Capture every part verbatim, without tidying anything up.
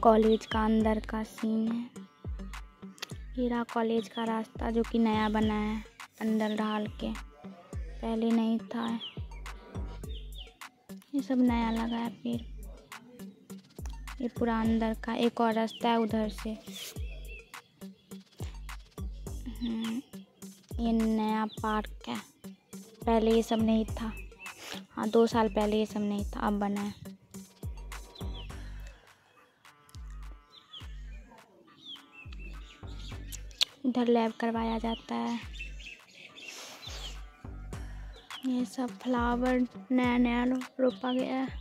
College का अंदर का सीन है। हीरा कॉलेज का रास्ता जो कि नया बना है अंदर ढाल के, पहले नहीं था। ये सब नया लगा है। फिर ये पूरा अंदर का एक और रास्ता है उधर से। ये नया पार्क है, पहले ये सब नहीं था। हाँ, दो साल पहले ये सब नहीं था, अब बना है। इधर लैब करवाया जाता है। ये सब फ्लावर नया नया रोपा गया है।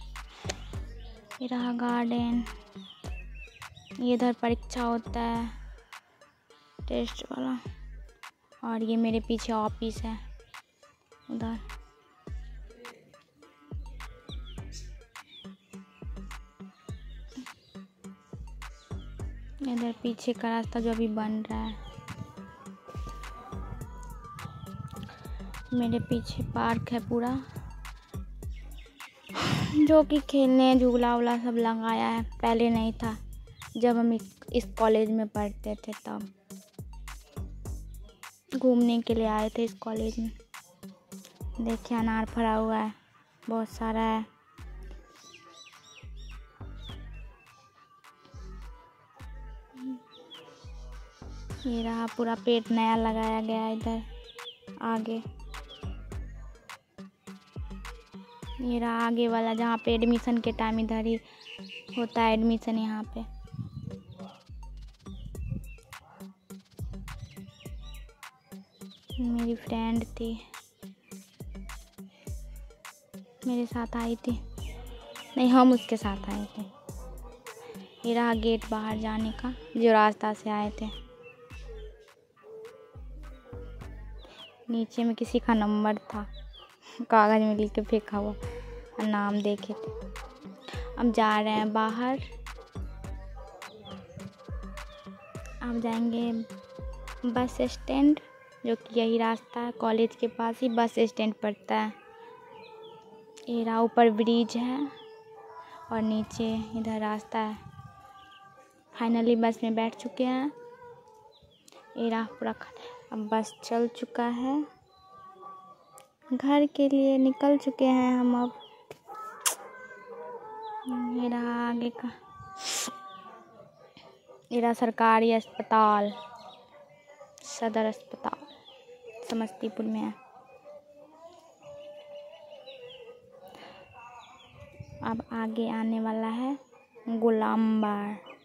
ये रहा गार्डन। ये इधर परीक्षा होता है, टेस्ट वाला। और ये मेरे पीछे ऑफिस है उधर। इधर पीछे का रास्ता जो अभी बन रहा है। मेरे पीछे पार्क है पूरा, जो कि खेलने झूला वूला सब लगाया है, पहले नहीं था। जब हम इस कॉलेज में पढ़ते थे तब घूमने के लिए आए थे इस कॉलेज में। देखिए अनार फरा हुआ है, बहुत सारा है। ये रहा पूरा पेड़ नया लगाया गया है इधर आगे। ये रहा आगे वाला जहाँ पे एडमिशन के टाइम इधर ही होता है एडमिशन यहाँ पे। मेरी फ्रेंड थी, मेरे साथ आई थी, नहीं हम उसके साथ आए थे। ये रहा गेट बाहर जाने का जो रास्ता से आए थे। नीचे में किसी का नंबर था, कागज़ में लिख के फेंका हुआ, और नाम देखे थे। अब जा रहे हैं बाहर, अब जाएंगे बस स्टैंड, जो कि यही रास्ता है। कॉलेज के पास ही बस स्टैंड पड़ता है। ये रहा ऊपर ब्रिज है और नीचे इधर रास्ता है। फाइनली बस में बैठ चुके हैं। ये रहा पूरा, अब बस चल चुका है, घर के लिए निकल चुके हैं हम अब। ये रहा आगे का, ये रहा सरकारी अस्पताल, सदर अस्पताल समस्तीपुर में है। अब आगे आने वाला है गुलामबाड़।